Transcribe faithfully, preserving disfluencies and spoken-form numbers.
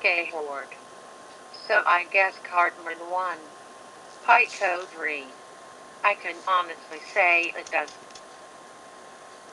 Okay, Howard. So I guess Cartman won. pytko three. I can honestly say it does.